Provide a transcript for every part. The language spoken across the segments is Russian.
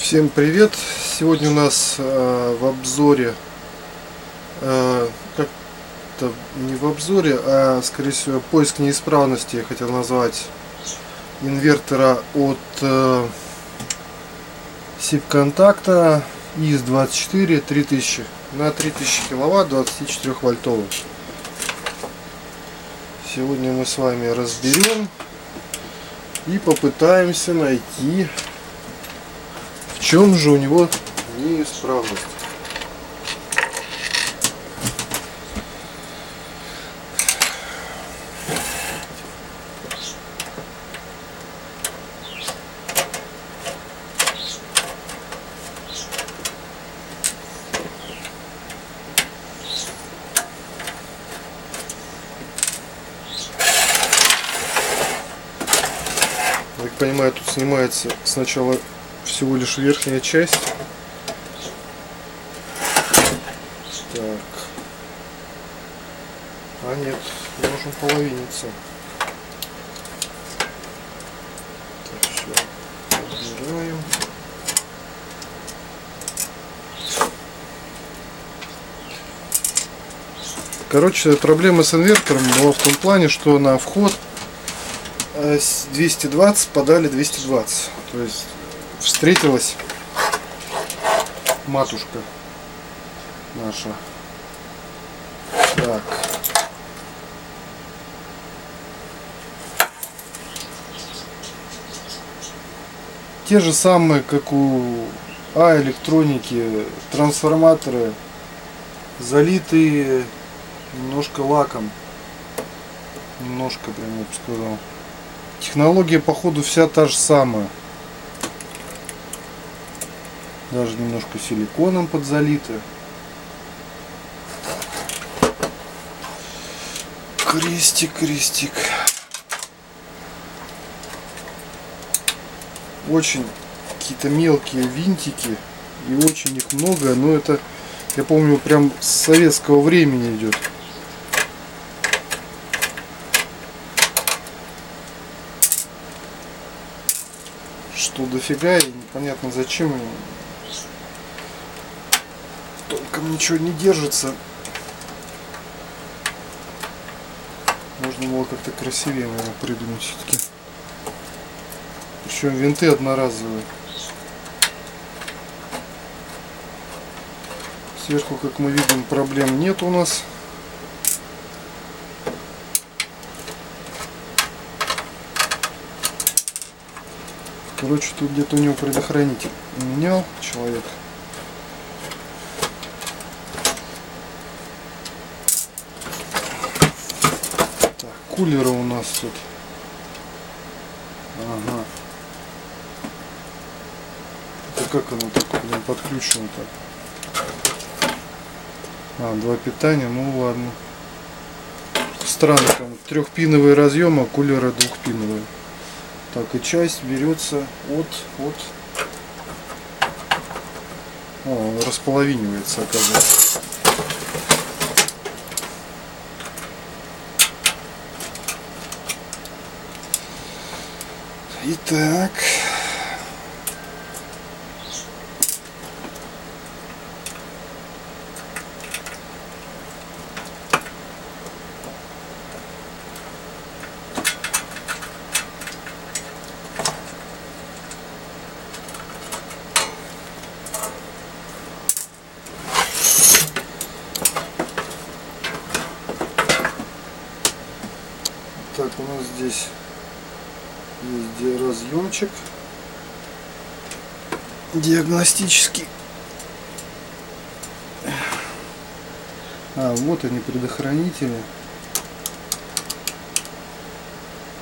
Всем привет! Сегодня у нас в обзоре, как-то не в обзоре, а скорее всего поиск неисправности, я хотел назвать, инвертора от Сибконтакта ИС-24 3000 на 3000 киловатт 24 вольтовый. Сегодня мы с вами разберем и попытаемся найти, в чем же у него неисправность. Как понимаю, тут снимается сначала всего лишь верхняя часть. Так. А нет, нужен половиниться. Так, все. Убираем. Короче, проблема с инвертором была в том плане, что на вход с 220 подали 220. То есть встретилась матушка наша. Так. Те же самые, как у электроники, трансформаторы, залитые немножко лаком. Немножко, прям я бы сказал. Технология, походу, вся та же самая. Даже немножко силиконом подзалито. Крестик, крестик. Очень какие-то мелкие винтики. И очень их много. Но это, я помню, прям с советского времени идет. Что дофига и непонятно зачем. Толком ничего не держится. Можно было как-то красивее, наверное, придумать все-таки. Причем винты одноразовые. Сверху, как мы видим, проблем нет у нас. Короче, тут где-то у него предохранитель менял человек. Кулера у нас тут. Ага. Это как оно так подключено-то? А, два питания, ну ладно. Странно, там трехпиновые разъемы, а кулера двухпиновые. Так, и часть берется О, располовинивается, оказывается. Итак, у нас здесь есть разъемчик диагностический. А вот они, предохранители.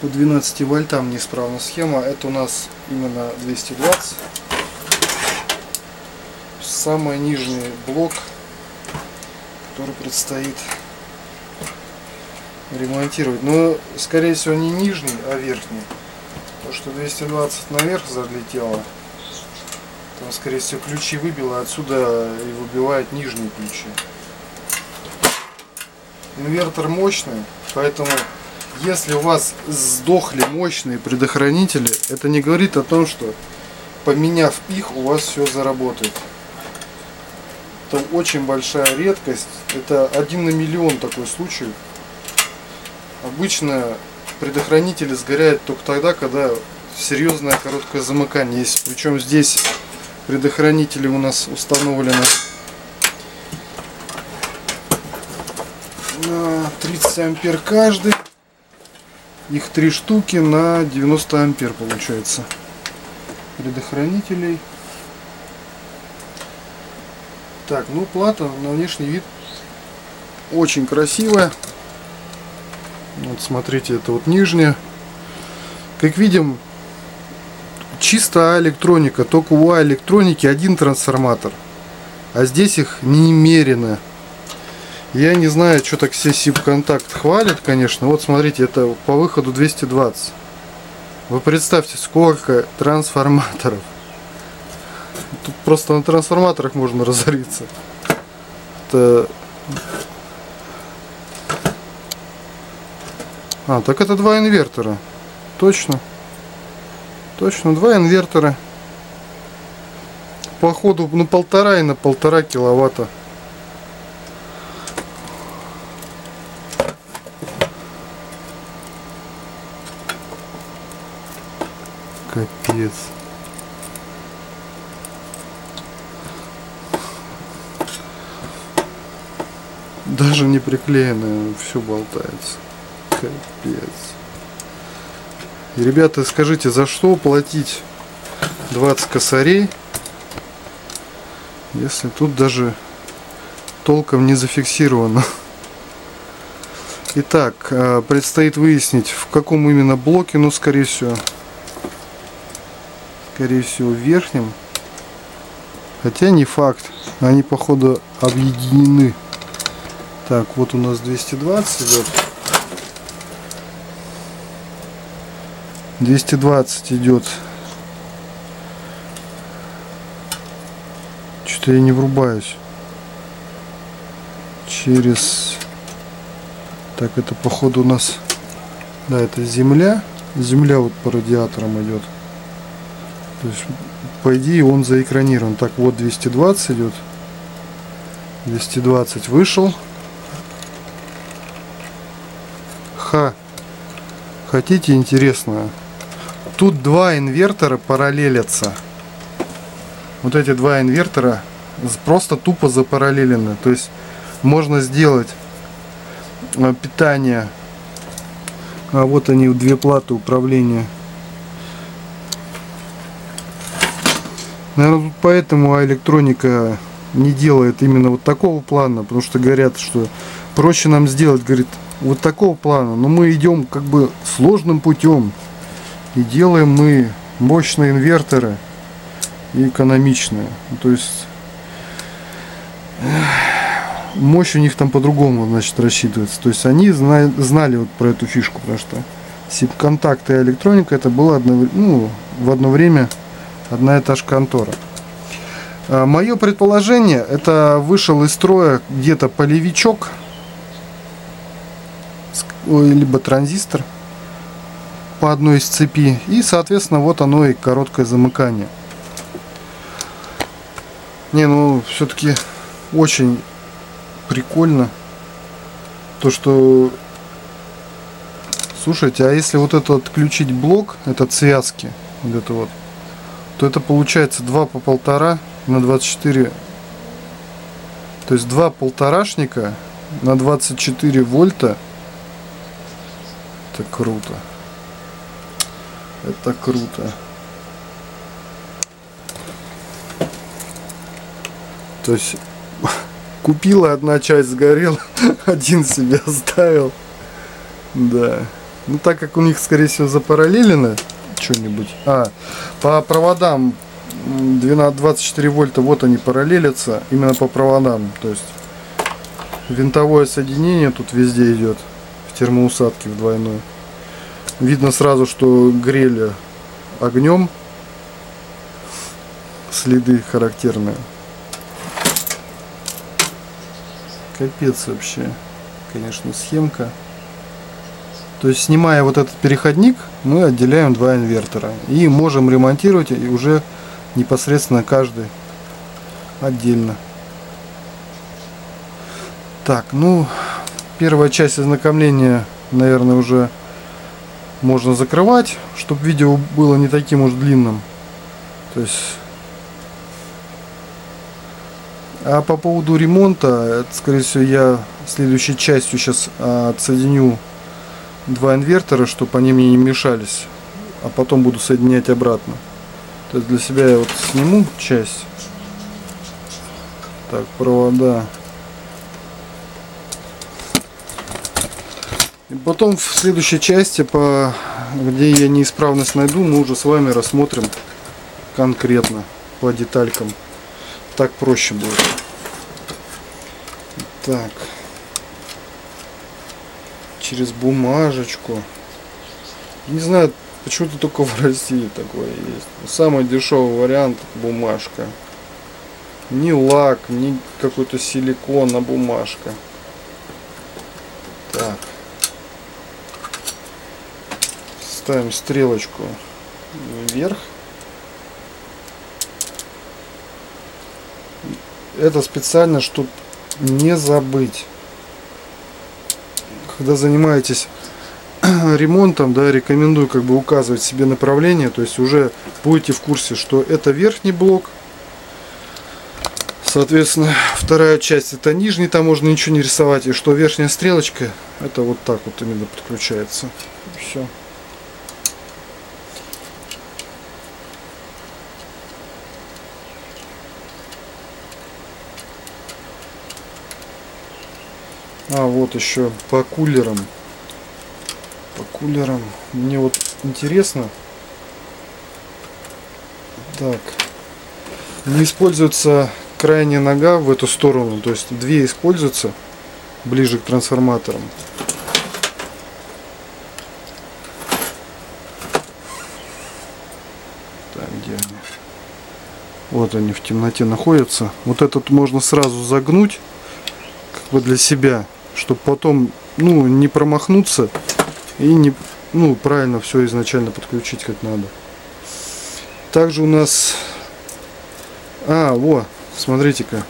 По 12 вольтам неисправна схема. Это у нас именно 220. Самый нижний блок, который предстоит ремонтировать. Но скорее всего не нижний, а верхний. Потому что 220 наверх залетело. Там скорее всего ключи выбило. Отсюда и выбивает нижние ключи. Инвертор мощный. Поэтому если у вас сдохли мощные предохранители, это не говорит о том, что поменяв их, у вас все заработает. Это очень большая редкость. Это 1 на миллион такой случай. Обычно предохранители сгоряют только тогда, когда серьезное короткое замыкание есть. Причем здесь предохранители у нас установлены на 30 ампер каждый. Их 3 штуки на 90 ампер получается предохранителей. Так, ну плата на внешний вид очень красивая. Вот смотрите, это вот нижняя. Как видим, чисто электроника. Только у электроники один трансформатор, а здесь их немерено. Я не знаю, что так все Сибконтакт хвалят, конечно. Вот смотрите, это по выходу 220. Вы представьте, сколько трансформаторов. Тут просто на трансформаторах можно разориться. Это... А, так это 2 инвертора. Точно. Точно, 2 инвертора. По ходу на 1,5 и на 1,5 киловатта. Капец. Даже не приклеенное, все болтается. Капец. И, ребята, скажите, за что платить 20 косарей, если тут даже толком не зафиксировано? Итак, предстоит выяснить, в каком именно блоке, но, скорее всего в верхнем, хотя не факт, они походу объединены. Так, вот у нас 220 идет, 220 идет. Что-то я не врубаюсь. Через... Так, это походу у нас, да, это земля вот по радиаторам идет. То есть, по идее, он заэкранирован. Так, вот 220 идет. 220 вышел. Ха. Хотите интересно? Тут 2 инвертора параллелятся. Вот эти 2 инвертора просто тупо запараллелены. То есть, можно сделать питание. А вот они, 2 платы управления. Наверное, поэтому электроника не делает именно вот такого плана, потому что говорят, что проще нам сделать, говорит, вот такого плана, но мы идем как бы сложным путем и делаем мы мощные инверторы и экономичные. То есть мощь у них там по-другому, значит, рассчитывается. То есть они знали вот про эту фишку, потому что Сибконтакт и электроника это было в одно время одна и та же контора. Мое предположение, это вышел из строя где-то полевичок, либо транзистор по одной из цепи. И, соответственно, вот оно и короткое замыкание. Не, ну, все-таки очень прикольно то, что... Слушайте, а если вот это отключить блок, этот связки, вот это вот, то это получается 2 по 1,5 на 24, то есть 2 полторашника на 24 вольта. Это круто, это круто. То есть купила, одна часть сгорела, один себе оставил. Да, ну так как у них скорее всего запараллелено что-нибудь. А по проводам 12-24 вольта, вот они параллелятся именно по проводам, то есть винтовое соединение тут везде идет в термоусадке, в двойной. Видно сразу, что грели огнем, следы характерные. Капец вообще, конечно, схемка. То есть, снимая вот этот переходник, мы отделяем 2 инвертора и можем ремонтировать и уже непосредственно каждый отдельно. Так, ну, первая часть ознакомления, наверное, уже можно закрывать, чтобы видео было не таким уж длинным. То есть... А по поводу ремонта, это, скорее всего, я следующей частью сейчас отсоединю два инвертора, чтобы они мне не мешались, а потом буду соединять обратно. То есть для себя я вот сниму часть. Так, провода. И потом в следующей части, где я неисправность найду, мы уже с вами рассмотрим конкретно по деталькам. Так проще будет. Так, через бумажечку. Не знаю, почему-то только в России такое есть. Самый дешевый вариант — бумажка. Не лак, не какой-то силикон, а бумажка. Так, ставим стрелочку вверх. Это специально, чтобы не забыть. Когда занимаетесь ремонтом, да, рекомендую как бы указывать себе направление. То есть уже будете в курсе, что это верхний блок. Соответственно, вторая часть — это нижний, там можно ничего не рисовать. И что верхняя стрелочка, это вот так вот именно подключается. Все. А вот еще по кулерам. По кулерам мне вот интересно. Так, не используется крайняя нога в эту сторону, то есть две используются ближе к трансформаторам. Так, где они? Вот они в темноте находятся. Вот этот можно сразу загнуть как бы для себя, чтобы потом, ну, не промахнуться и не, ну, правильно все изначально подключить как надо. Также у нас, вот, смотрите-ка,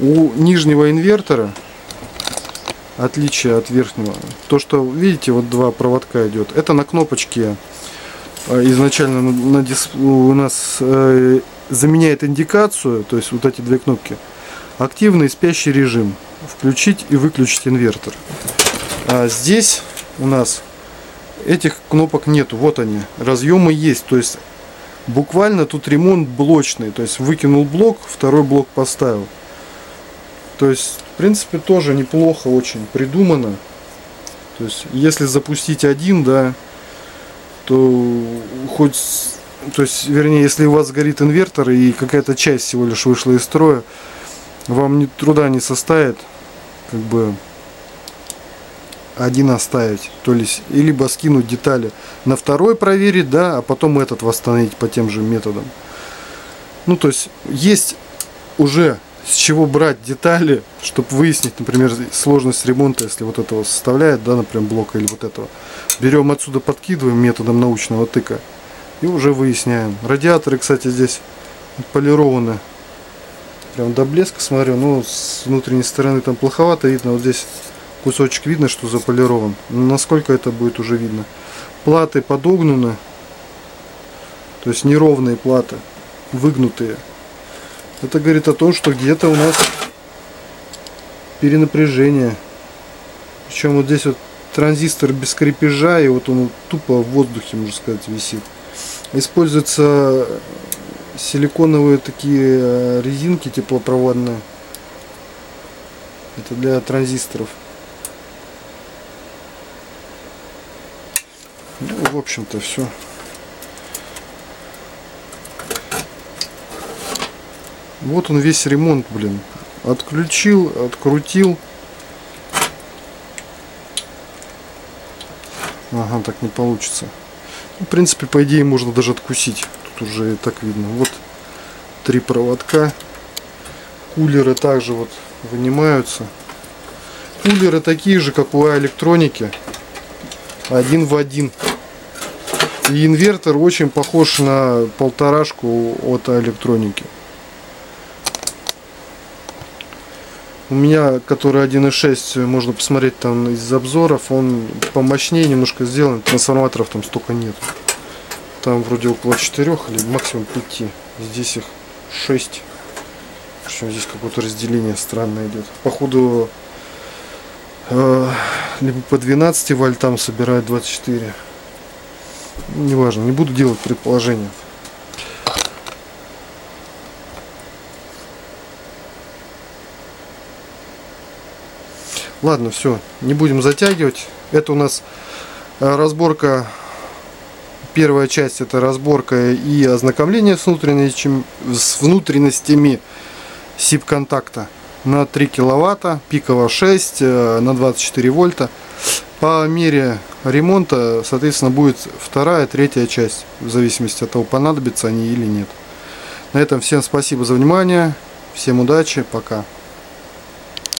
у нижнего инвертора отличие от верхнего, то что видите, вот два проводка идет, это на кнопочке изначально у нас заменяет индикацию, то есть вот эти две кнопки. Активный и спящий режим. Включить и выключить инвертор. А здесь у нас этих кнопок нету. Вот они. Разъемы есть. То есть буквально тут ремонт блочный. То есть выкинул блок, второй блок поставил. То есть, в принципе, тоже неплохо очень придумано. То есть, если запустить один, да, то хоть... То есть, вернее, если у вас горит инвертор и какая-то часть всего лишь вышла из строя, вам труда не составит как бы один оставить, то есть либо скинуть детали на второй проверить, да, а потом этот восстановить по тем же методам. Ну, то есть есть уже с чего брать детали, чтобы выяснить, например, сложность ремонта, если вот этого составляет, да, например, блока или вот этого. Берем отсюда, подкидываем методом научного тыка и уже выясняем. Радиаторы, кстати, здесь полированы. Прям до блеска, смотрю, но с внутренней стороны там плоховато видно. Вот здесь кусочек видно, что заполирован. Насколько это будет, уже видно. Платы подогнаны. То есть неровные платы, выгнутые. Это говорит о том, что где-то у нас перенапряжение. Причем вот здесь вот транзистор без крепежа, и вот он тупо в воздухе, можно сказать, висит. Используется... силиконовые такие резинки теплопроводные, это для транзисторов. Ну, в общем-то, все. Вот он весь ремонт, блин. Отключил, открутил. Ага, так не получится. В принципе, по идее, можно даже откусить. Уже и так видно. Вот три проводка. Кулеры также вот вынимаются. Кулеры такие же, как у электроники, один в один. И инвертор очень похож на 1,5 от электроники. У меня, который 1.6, можно посмотреть там из обзоров, он помощнее немножко сделан, трансформаторов там столько нет. Там вроде около 4 или максимум 5, здесь их 6. Причем здесь какое-то разделение странное идет. Походу, либо по 12 вольтам собирают 24. Неважно, не буду делать предположения. Ладно, все, не будем затягивать. Это у нас разборка. Первая часть — это разборка и ознакомление с внутренностями Сибконтакта на 3 киловатта, пиково 6, на 24 вольта. По мере ремонта, соответственно, будет вторая, третья часть, в зависимости от того, понадобятся они или нет. На этом всем спасибо за внимание, всем удачи, пока.